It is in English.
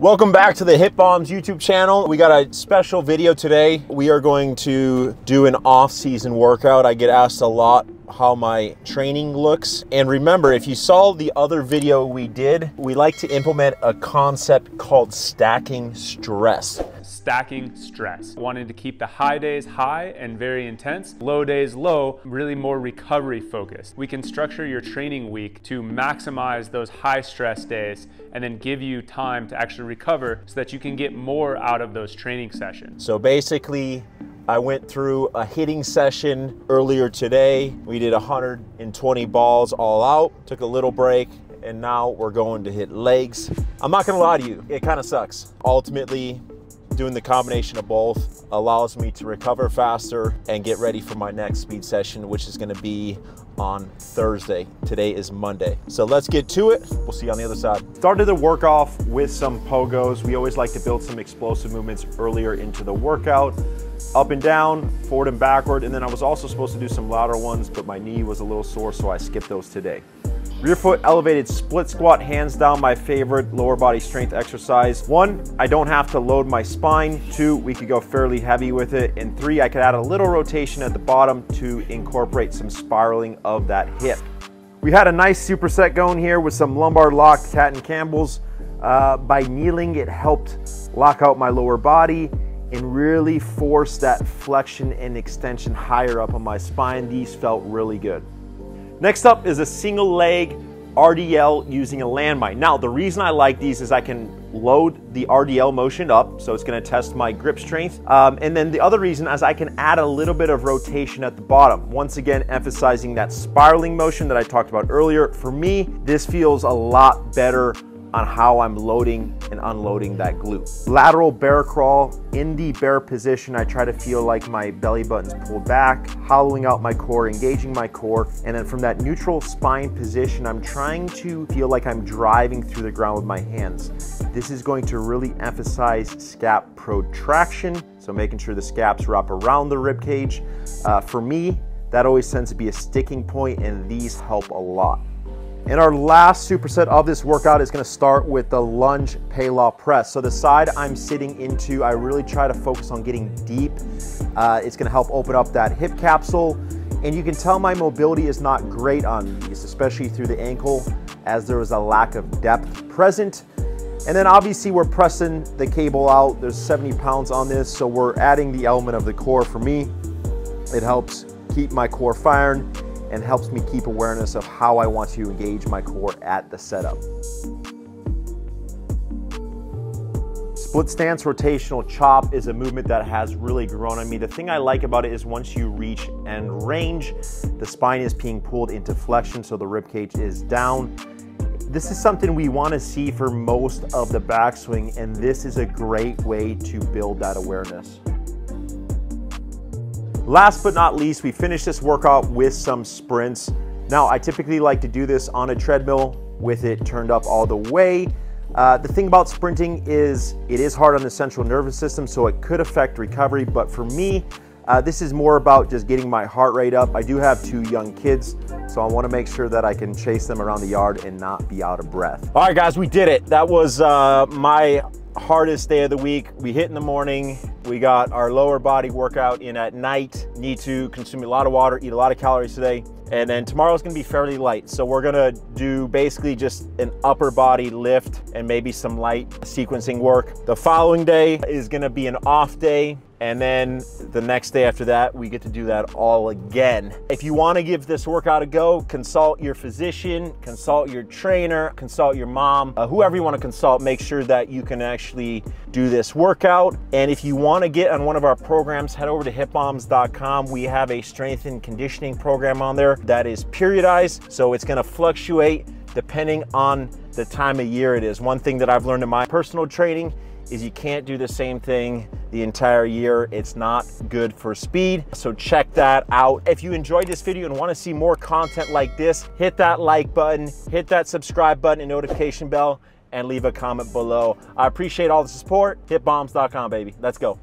Welcome back to the Hit Bombs YouTube channel. We got a special video today. We are going to do an off-season workout. I get asked a lot how my training looks. And remember, if you saw the other video we did, we like to implement a concept called stacking stress. Stacking stress. Wanted to keep the high days high and very intense, low days low, really more recovery focused. We can structure your training week to maximize those high stress days and then give you time to actually recover so that you can get more out of those training sessions. So basically, I went through a hitting session earlier today. We did 120 balls all out, took a little break, and now we're going to hit legs. I'm not gonna lie to you, it kind of sucks. Ultimately, doing the combination of both allows me to recover faster and get ready for my next speed session, which is gonna be on Thursday. Today is Monday. So let's get to it. We'll see you on the other side. Started the work off with some pogos. We always like to build some explosive movements earlier into the workout. Up and down, forward and backward, and then I was also supposed to do some louder ones, but my knee was a little sore, so I skipped those today. Rear foot elevated split squat, hands down, my favorite lower body strength exercise. One, I don't have to load my spine. Two, we could go fairly heavy with it. And three, I could add a little rotation at the bottom to incorporate some spiraling of that hip. We had a nice superset going here with some lumbar lock cat and Campbells. By kneeling, it helped lock out my lower body and really force that flexion and extension higher up on my spine. These felt really good. Next up is a single leg RDL using a landmine. Now, the reason I like these is I can load the RDL motion up, so it's gonna test my grip strength. And then the other reason is I can add a little bit of rotation at the bottom. Once again, emphasizing that spiraling motion that I talked about earlier. For me, this feels a lot better on how I'm loading and unloading that glute. Lateral bear crawl, in the bear position, I try to feel like my belly button's pulled back, hollowing out my core, engaging my core, and then from that neutral spine position, I'm trying to feel like I'm driving through the ground with my hands. This is going to really emphasize scap protraction, so making sure the scaps wrap around the rib cage. For me, that always tends to be a sticking point, and these help a lot. And our last superset of this workout is gonna start with the lunge parallel press. So the side I'm sitting into, I really try to focus on getting deep. It's gonna help open up that hip capsule. And you can tell my mobility is not great on these, especially through the ankle, as there was a lack of depth present. And then obviously we're pressing the cable out. There's 70 pounds on this, so we're adding the element of the core. For me, it helps keep my core firing and helps me keep awareness of how I want to engage my core at the setup. Split stance rotational chop is a movement that has really grown on me. The thing I like about it is once you reach end range, the spine is being pulled into flexion, so the rib cage is down. This is something we want to see for most of the backswing, and this is a great way to build that awareness. Last but not least, we finish this workout with some sprints. Now, I typically like to do this on a treadmill with it turned up all the way. The thing about sprinting is it is hard on the central nervous system, so it could affect recovery, but for me, this is more about just getting my heart rate up. I do have two young kids, so I wanna make sure that I can chase them around the yard and not be out of breath. All right, guys, we did it. That was my hardest day of the week. We hit in the morning, we got our lower body workout in at night. Need to consume a lot of water, eat a lot of calories today, and then tomorrow's gonna be fairly light. So we're gonna do basically just an upper body lift and maybe some light sequencing work. The following day is gonna be an off day, and then the next day after that, we get to do that all again. If you wanna give this workout a go, consult your physician, consult your trainer, consult your mom, whoever you wanna consult, make sure that you can actually do this workout. And if you wanna get on one of our programs, head over to hitbombs.com. We have a strength and conditioning program on there that is periodized, so it's gonna fluctuate depending on the time of year it is. One thing that I've learned in my personal training is you can't do the same thing the entire year. It's not good for speed, so check that out. If you enjoyed this video and wanna see more content like this, hit that like button, hit that subscribe button and notification bell, and leave a comment below. I appreciate all the support. Hitbombs.com, baby. Let's go.